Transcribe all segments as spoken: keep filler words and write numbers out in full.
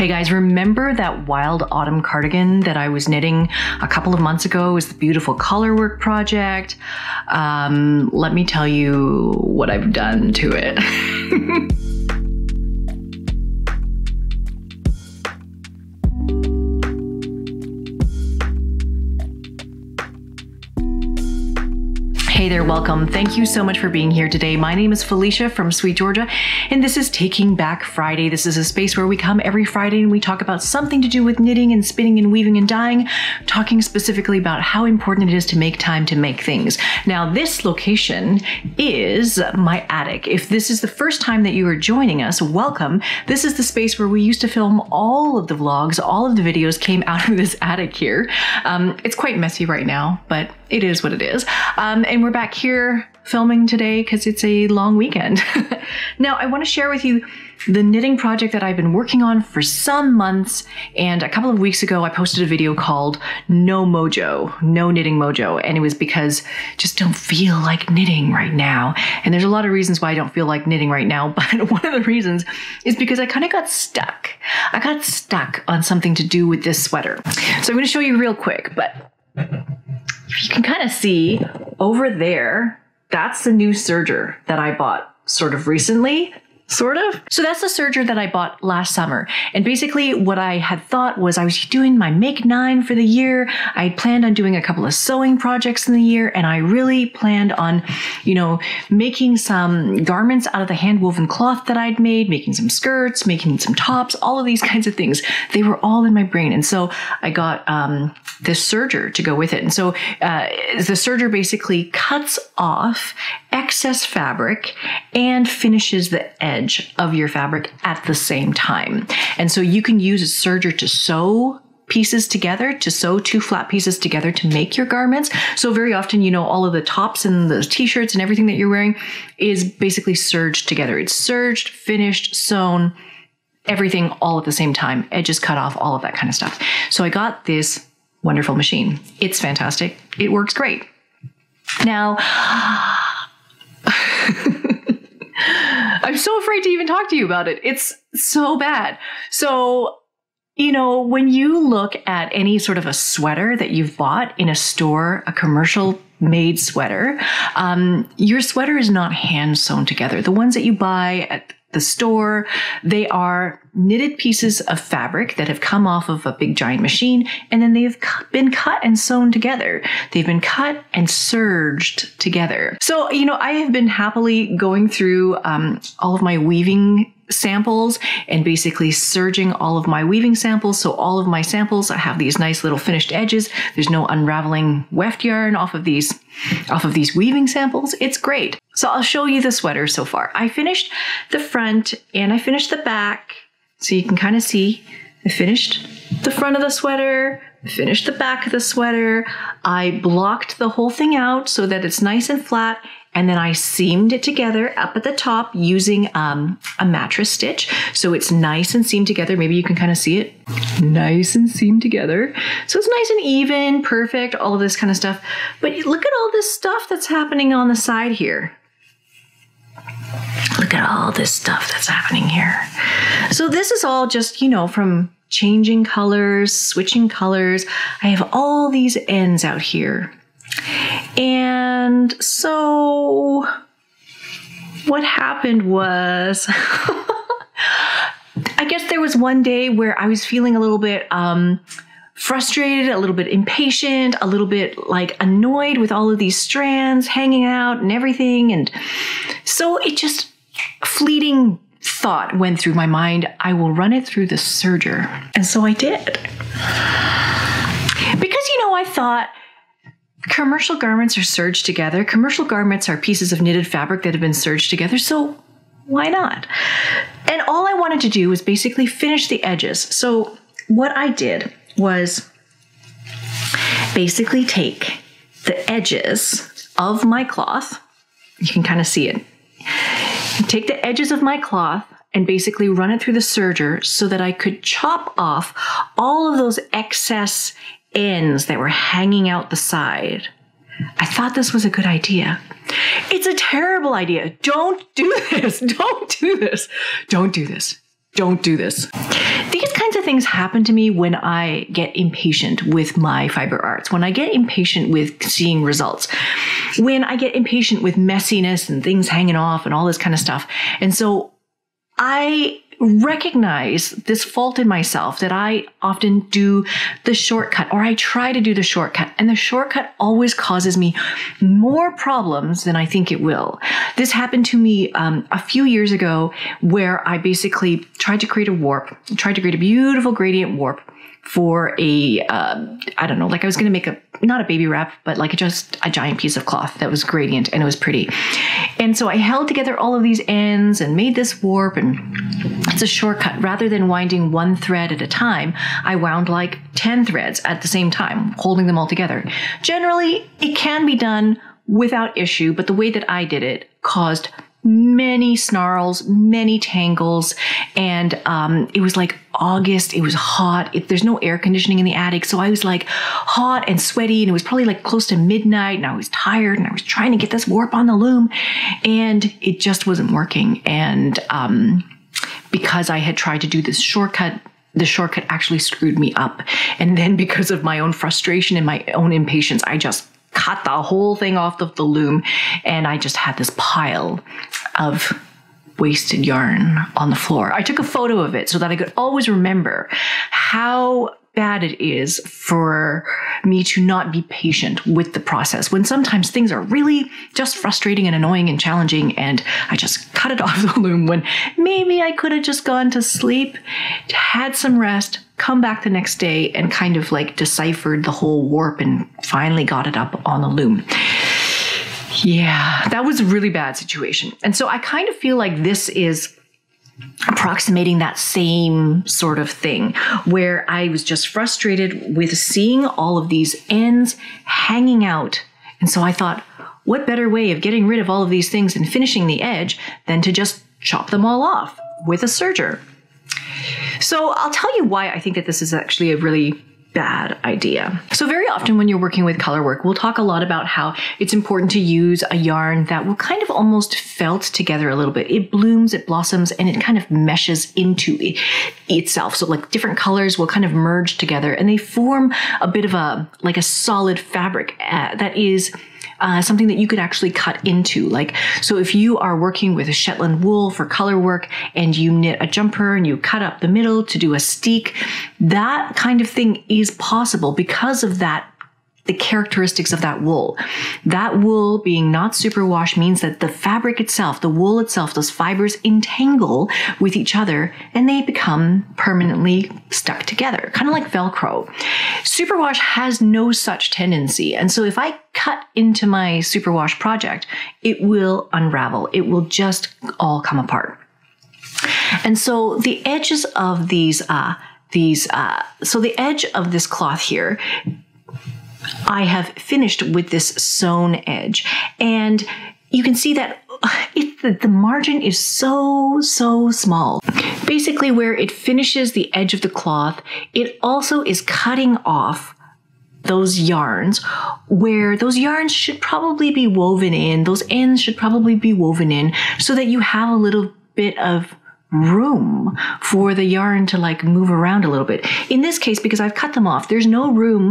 Hey guys, remember that wild autumn cardigan that I was knitting a couple of months ago? It was the beautiful color work project. Um, let me tell you what I've done to it. Hey there, welcome. Thank you so much for being here today. My name is Felicia from Sweet Georgia, and this is Taking Back Friday. This is a space where we come every Friday and we talk about something to do with knitting and spinning and weaving and dyeing, talking specifically about how important it is to make time to make things. Now, this location is my attic. If this is the first time that you are joining us, welcome. This is the space where we used to film all of the vlogs. All of the videos came out of this attic here. Um, it's quite messy right now, but it is what it is. Um, and we're We're back here filming today because it's a long weekend. Now, I want to share with you the knitting project that I've been working on for some months, and a couple of weeks ago I posted a video called No Mojo, No Knitting Mojo, and it was because I just don't feel like knitting right now. And there's a lot of reasons why I don't feel like knitting right now, but one of the reasons is because I kind of got stuck. I got stuck on something to do with this sweater. So I'm going to show you real quick, but you can kind of see over there, that's the new serger that I bought sort of recently. Sort of. So that's the serger that I bought last summer. And basically what I had thought was I was doing my make nine for the year. I planned on doing a couple of sewing projects in the year, and I really planned on, you know, making some garments out of the hand woven cloth that I'd made, making some skirts, making some tops, all of these kinds of things. They were all in my brain. And so I got um, this serger to go with it. And so uh, the serger basically cuts off excess fabric and finishes the edge of your fabric at the same time. And so you can use a serger to sew pieces together, to sew two flat pieces together to make your garments. So very often, you know, all of the tops and the t-shirts and everything that you're wearing is basically serged together. It's serged, finished, sewn, everything all at the same time. Edges cut off, all of that kind of stuff. So I got this wonderful machine. It's fantastic. It works great. Now, I'm so afraid to even talk to you about it. It's so bad. So, you know, when you look at any sort of a sweater that you've bought in a store, a commercial made sweater, um, your sweater is not hand sewn together. The ones that you buy at the store, they are knitted pieces of fabric that have come off of a big giant machine, and then they've been cut and sewn together. They've been cut and serged together. So, you know, I have been happily going through um, all of my weaving samples and basically serging all of my weaving samples. So all of my samples, I have these nice little finished edges. There's no unraveling weft yarn off of these, off of these weaving samples. It's great. So I'll show you the sweater so far. I finished the front and I finished the back. So you can kind of see I finished the front of the sweater, I finished the back of the sweater. I blocked the whole thing out so that it's nice and flat. And then I seamed it together up at the top using um, a mattress stitch. So it's nice and seamed together. Maybe you can kind of see it. Nice and seamed together. So it's nice and even, perfect, all of this kind of stuff. But look at all this stuff that's happening on the side here. Look at all this stuff that's happening here. So this is all just, you know, from changing colors, switching colors. I have all these ends out here. And so what happened was, I guess there was one day where I was feeling a little bit um, frustrated, a little bit impatient, a little bit like annoyed with all of these strands hanging out and everything. And so it just fleeting thought went through my mind, I will run it through the serger. And so I did. Because, you know, I thought, commercial garments are serged together. Commercial garments are pieces of knitted fabric that have been serged together, so why not? And all I wanted to do was basically finish the edges. So what I did was basically take the edges of my cloth, you can kind of see it, take the edges of my cloth and basically run it through the serger so that I could chop off all of those excess ends that were hanging out the side. I thought this was a good idea. It's a terrible idea. Don't do this. Don't do this. Don't do this. Don't do this. These kinds of things happen to me when I get impatient with my fiber arts, when I get impatient with seeing results, when I get impatient with messiness and things hanging off and all this kind of stuff. And so I recognize this fault in myself that I often do the shortcut, or I try to do the shortcut, and the shortcut always causes me more problems than I think it will. This happened to me um, a few years ago, where I basically tried to create a warp, tried to create a beautiful gradient warp for a, uh, I don't know, like I was going to make a, not a baby wrap, but like just a giant piece of cloth that was gradient, and it was pretty. And so I held together all of these ends and made this warp, and it's a shortcut. Rather than winding one thread at a time, I wound like ten threads at the same time, holding them all together. Generally, it can be done without issue, but the way that I did it caused many snarls, many tangles, and um, it was like August. It was hot. It, there's no air conditioning in the attic, so I was like hot and sweaty, and it was probably like close to midnight, and I was tired, and I was trying to get this warp on the loom, and it just wasn't working. And um, because I had tried to do this shortcut, the shortcut actually screwed me up. And then because of my own frustration and my own impatience, I just cut the whole thing off of the loom, and I just had this pile of wasted yarn on the floor. I took a photo of it so that I could always remember how bad it is for me to not be patient with the process, when sometimes things are really just frustrating and annoying and challenging, and I just cut it off the loom when maybe I could have just gone to sleep, had some rest, come back the next day, and kind of like deciphered the whole warp and finally got it up on the loom. Yeah, that was a really bad situation. And so I kind of feel like this is approximating that same sort of thing, where I was just frustrated with seeing all of these ends hanging out. And so I thought, what better way of getting rid of all of these things and finishing the edge than to just chop them all off with a serger? So I'll tell you why I think that this is actually a really bad idea. So very often when you're working with color work, we'll talk a lot about how it's important to use a yarn that will kind of almost felt together a little bit. It blooms, it blossoms, and it kind of meshes into it itself. So like different colors will kind of merge together, and they form a bit of a, like a solid fabric uh, that is Uh, something that you could actually cut into. Like, so if you are working with a Shetland wool for color work, and you knit a jumper and you cut up the middle to do a steek, that kind of thing is possible because of that, the characteristics of that wool. That wool being not superwash means that the fabric itself, the wool itself, those fibers entangle with each other, and they become permanently stuck together, kind of like Velcro. Superwash has no such tendency. And so if I cut into my superwash project, it will unravel. It will just all come apart. And so the edges of these, uh, these, uh, so the edge of this cloth here, I have finished with this sewn edge, and you can see that it, the margin is so, so small. Basically where it finishes the edge of the cloth, it also is cutting off those yarns where those yarns should probably be woven in. Those ends should probably be woven in so that you have a little bit of room for the yarn to like move around a little bit. In this case, because I've cut them off, there's no room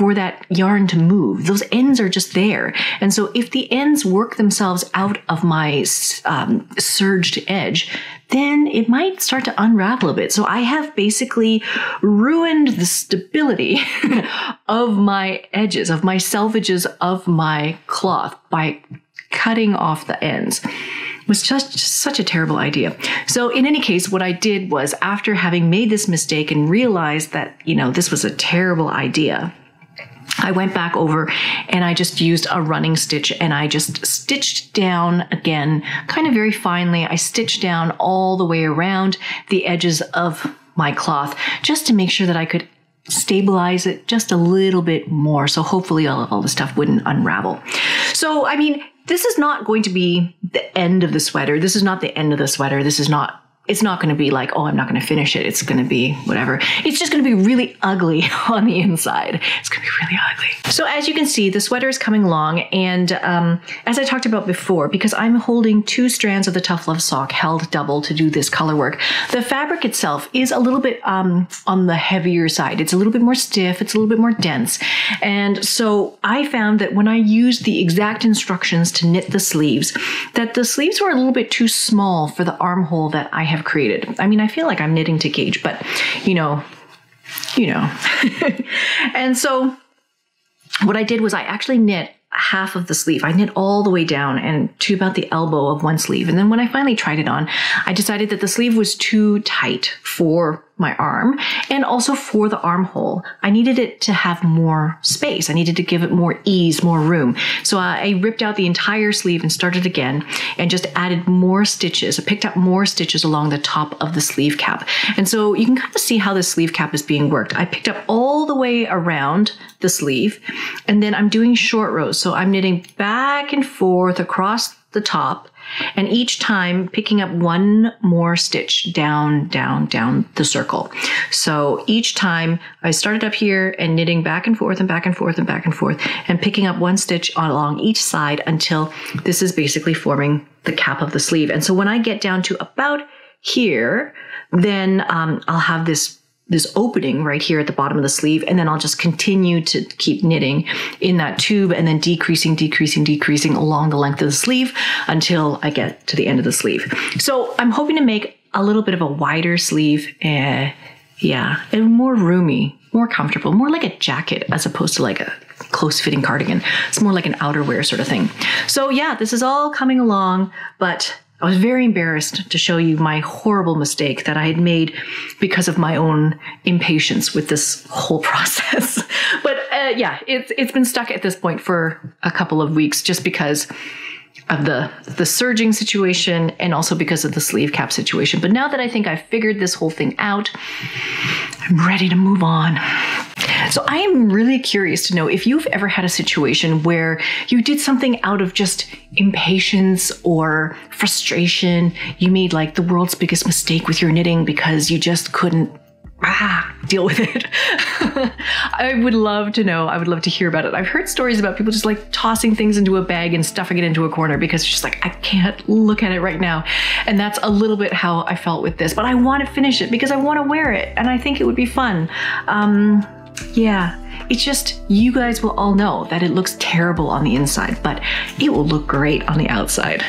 for that yarn to move. Those ends are just there. And so if the ends work themselves out of my um, serged edge, then it might start to unravel a bit. So I have basically ruined the stability of my edges, of my selvages of my cloth by cutting off the ends. Was just, just such a terrible idea. So in any case, what I did was, after having made this mistake and realized that, you know, this was a terrible idea, I went back over and I just used a running stitch, and I just stitched down again, kind of very finely. I stitched down all the way around the edges of my cloth just to make sure that I could stabilize it just a little bit more. So hopefully all of all the stuff wouldn't unravel. So, I mean, this is not going to be the end of the sweater. This is not the end of the sweater. This is not It's not going to be like, oh, I'm not going to finish it. It's going to be whatever. It's just going to be really ugly on the inside. It's going to be really ugly. So So as you can see, the sweater is coming along, and um, as I talked about before, because I'm holding two strands of the Tough Love sock held double to do this color work, the fabric itself is a little bit um, on the heavier side. It's a little bit more stiff, it's a little bit more dense. And so I found that when I used the exact instructions to knit the sleeves, that the sleeves were a little bit too small for the armhole that I have created. I mean, I feel like I'm knitting to gauge, but you know, you know. And so what I did was I actually knit half of the sleeve. I knit all the way down and to about the elbow of one sleeve. And then when I finally tried it on, I decided that the sleeve was too tight for my arm and also for the armhole. I needed it to have more space. I needed to give it more ease, more room. So uh, I ripped out the entire sleeve and started again and just added more stitches. I picked up more stitches along the top of the sleeve cap. And so you can kind of see how the sleeve cap is being worked. I picked up all the way around the sleeve, and then I'm doing short rows. So I'm knitting back and forth across the top, and each time picking up one more stitch down, down, down the circle. So each time I started up here and knitting back and forth and back and forth and back and forth and picking up one stitch along each side until this is basically forming the cap of the sleeve. And so when I get down to about here, then um, I'll have this this opening right here at the bottom of the sleeve, and then I'll just continue to keep knitting in that tube and then decreasing, decreasing, decreasing along the length of the sleeve until I get to the end of the sleeve. So I'm hoping to make a little bit of a wider sleeve, eh, yeah, and more roomy, more comfortable, more like a jacket as opposed to like a close-fitting cardigan. It's more like an outerwear sort of thing. So yeah, this is all coming along, but I was very embarrassed to show you my horrible mistake that I had made because of my own impatience with this whole process. But uh, yeah, it's it's been stuck at this point for a couple of weeks just because of the, the surging situation and also because of the sleeve cap situation. But now that I think I've figured this whole thing out, I'm ready to move on. So I am really curious to know if you've ever had a situation where you did something out of just impatience or frustration. You made like the world's biggest mistake with your knitting because you just couldn't ah, deal with it. I would love to know. I would love to hear about it. I've heard stories about people just like tossing things into a bag and stuffing it into a corner because it's just like, I can't look at it right now. And that's a little bit how I felt with this, but I want to finish it because I want to wear it and I think it would be fun. Um... Yeah, it's just, you guys will all know that it looks terrible on the inside, but it will look great on the outside.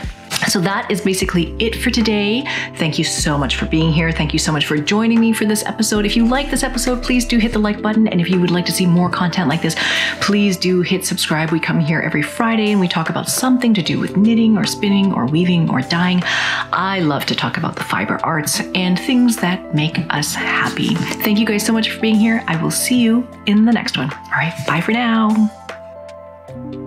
So that is basically it for today. Thank you so much for being here. Thank you so much for joining me for this episode. If you like this episode, please do hit the like button. And if you would like to see more content like this, please do hit subscribe. We come here every Friday and we talk about something to do with knitting or spinning or weaving or dyeing. I love to talk about the fiber arts and things that make us happy. Thank you guys so much for being here. I will see you in the next one. All right, bye for now.